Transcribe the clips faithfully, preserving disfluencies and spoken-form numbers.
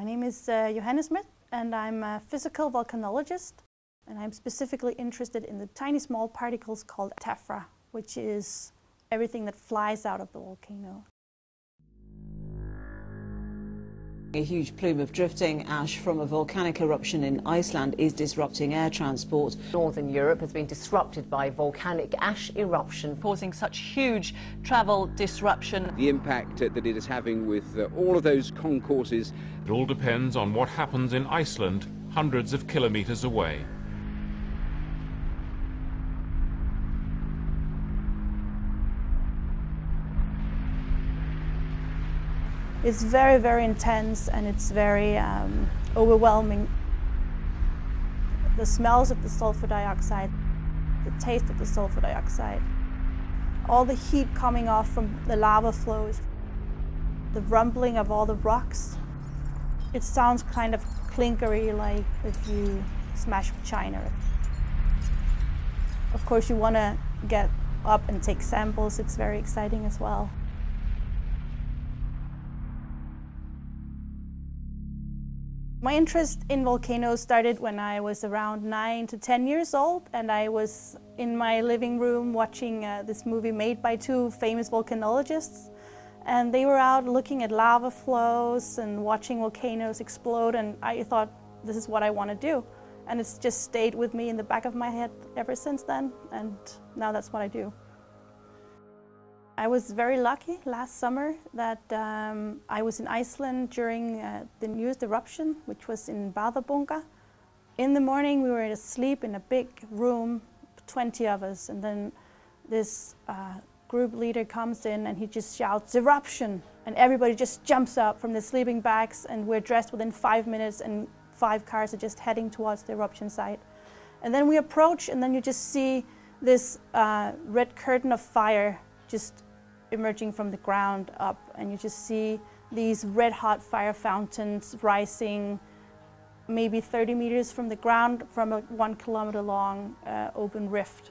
My name is uh, Johanne Schmith, and I'm a physical volcanologist, and I'm specifically interested in the tiny small particles called tephra, which is everything that flies out of the volcano. A huge plume of drifting ash from a volcanic eruption in Iceland is disrupting air transport. Northern Europe has been disrupted by volcanic ash eruption, causing such huge travel disruption. The impact that it is having with uh, all of those concourses. It all depends on what happens in Iceland, hundreds of kilometres away. It's very, very intense, and it's very um, overwhelming. The smells of the sulfur dioxide, the taste of the sulfur dioxide, all the heat coming off from the lava flows, the rumbling of all the rocks. It sounds kind of clinkery, like if you smash china. Of course, you want to get up and take samples. It's very exciting as well. My interest in volcanoes started when I was around nine to ten years old, and I was in my living room watching uh, this movie made by two famous volcanologists, and they were out looking at lava flows and watching volcanoes explode, and I thought, this is what I want to do. And it's just stayed with me in the back of my head ever since then, and now that's what I do. I was very lucky last summer that um, I was in Iceland during uh, the newest eruption, which was in Bárðarbunga. In the morning we were asleep in a big room, twenty of us, and then this uh, group leader comes in and he just shouts, "Eruption!" And everybody just jumps up from their sleeping bags, and we're dressed within five minutes and five cars are just heading towards the eruption site. And then we approach, and then you just see this uh, red curtain of fire just emerging from the ground up, and you just see these red-hot fire fountains rising maybe thirty meters from the ground from a one kilometer long uh, open rift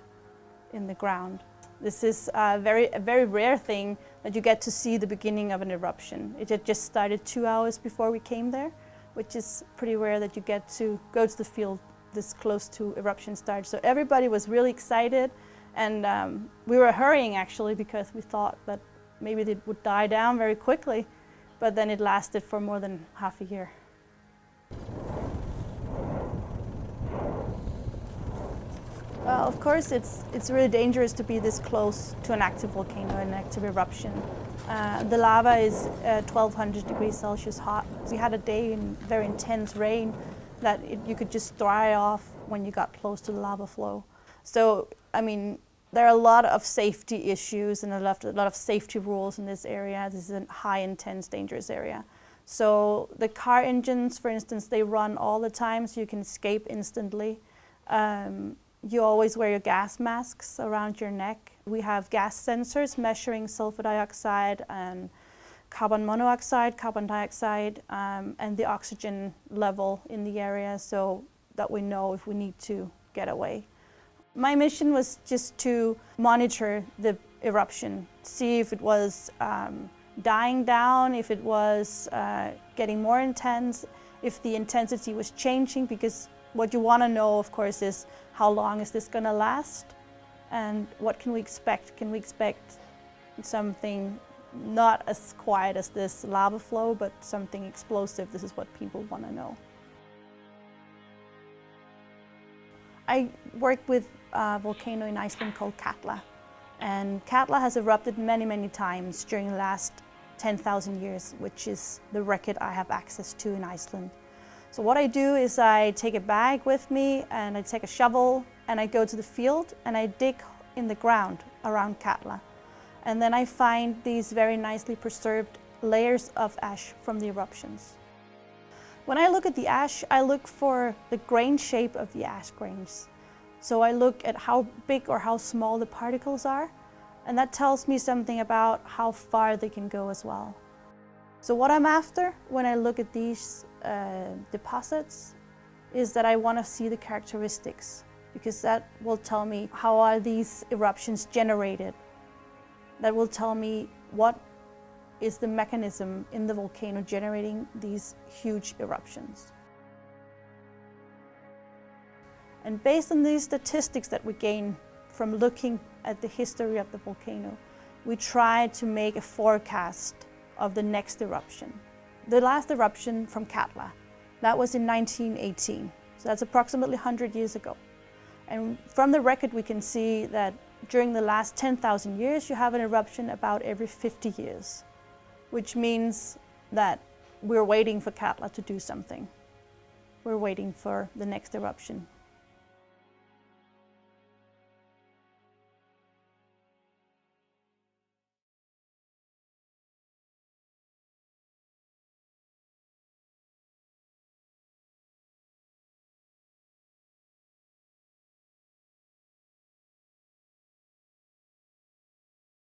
in the ground. This is a very, a very rare thing that you get to see the beginning of an eruption. It had just started two hours before we came there, which is pretty rare that you get to go to the field this close to eruption start. So everybody was really excited. And um, we were hurrying, actually, because we thought that maybe it would die down very quickly, but then it lasted for more than half a year. Well, of course, it's, it's really dangerous to be this close to an active volcano, an active eruption. Uh, the lava is uh, twelve hundred degrees Celsius hot. We had a day in very intense rain that it, you could just dry off when you got close to the lava flow. So, I mean, there are a lot of safety issues and a lot of, a lot of safety rules in this area. This is a high, intense, dangerous area. So the car engines, for instance, they run all the time, so you can escape instantly. Um, you always wear your gas masks around your neck. We have gas sensors measuring sulfur dioxide and carbon monoxide, carbon dioxide, um, and the oxygen level in the area, so that we know if we need to get away. My mission was just to monitor the eruption, see if it was um, dying down, if it was uh, getting more intense, if the intensity was changing, because what you want to know, of course, is how long is this going to last and what can we expect? Can we expect something not as quiet as this lava flow, but something explosive? This is what people want to know. I work with a volcano in Iceland called Katla, and Katla has erupted many, many times during the last ten thousand years, which is the record I have access to in Iceland. So what I do is I take a bag with me and I take a shovel and I go to the field and I dig in the ground around Katla, and then I find these very nicely preserved layers of ash from the eruptions. When I look at the ash, I look for the grain shape of the ash grains. So I look at how big or how small the particles are, and that tells me something about how far they can go as well. So what I'm after when I look at these uh, deposits is that I want to see the characteristics, because that will tell me how are these eruptions generated. That will tell me what is the mechanism in the volcano generating these huge eruptions. And based on these statistics that we gain from looking at the history of the volcano, we try to make a forecast of the next eruption. The last eruption from Katla, that was in nineteen eighteen, so that's approximately one hundred years ago. And from the record we can see that during the last ten thousand years you have an eruption about every fifty years, which means that we're waiting for Katla to do something. We're waiting for the next eruption.